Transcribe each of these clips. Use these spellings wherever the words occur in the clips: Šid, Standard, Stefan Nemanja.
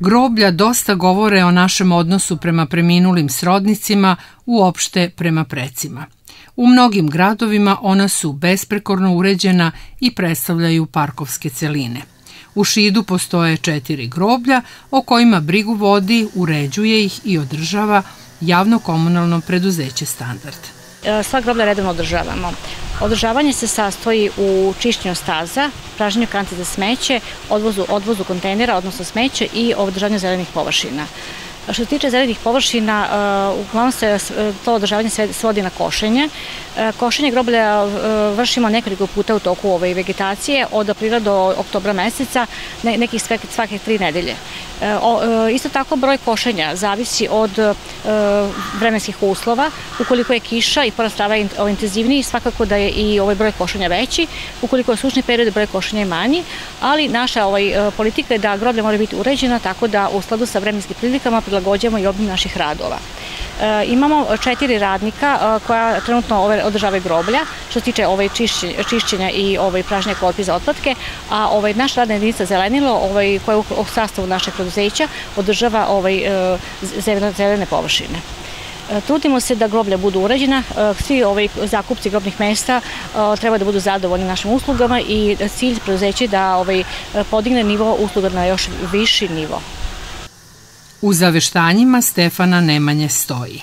Groblja dosta govore o našem odnosu prema preminulim srodnicima, uopšte prema precima. U mnogim gradovima ona su besprekorno uređena i predstavljaju parkovske celine. U Šidu postoje 4 groblja o kojima brigu vodi, uređuje ih i održava javno-komunalno preduzeće Standard. Sva groblja redovno održavamo. Održavanje se sastoji u čišćenju staza, pražnju kanti za smeće, odvozu kontejnera, odnosno smeće i održavanju zelenih površina. Što se tiče zelenih površina, uglavnom se to održavanje svodi na košenje. Košenje groblja vršimo nekoliko puta u toku ove vegetacije, od aprila do oktobra meseca, nekih svake 3 nedelje. Isto tako broj košenja zavisi od vremenskih uslova. Ukoliko je kiša i porast trava intenzivniji, svakako da je i ovaj broj košenja veći. Ukoliko je sušni period, broj košenja je manji, ali naša politika je da groblja mora biti uređena tako da u skladu sa vremenskim prilikama prilagođujemo i obim naših radova. Imamo 4 radnika koja trenutno održavaju groblja, što se tiče čišćenja i pražnje korpi za otpadke, a naš radna jedinica Zelenilo, koja je u sastavu našeg preduzeća, održava zelene površine. Trudimo se da groblja budu uređena, svi zakupci grobnih mesta treba da budu zadovoljni našim uslugama i cilj preduzeća je da podigne nivo usluga na još viši nivo. U zaveštanjima Stefana Nemanje stoji: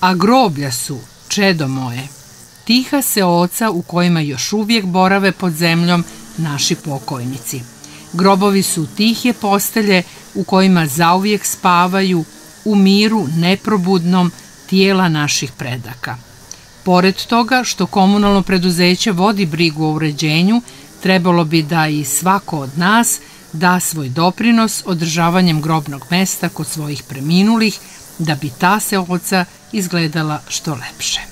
a groblja su, čedo moje, tiha seoca u kojima još uvijek borave pod zemljom naši pokojnici. Grobovi su tihe postelje u kojima zauvijek spavaju u miru neprobudnom tijela naših predaka. Pored toga što komunalno preduzeće vodi brigu o uređenju, trebalo bi da i svako od nas da svoj doprinos održavanjem grobnog mesta kod svojih preminulih, da bi ta seoca izgledala što lepše.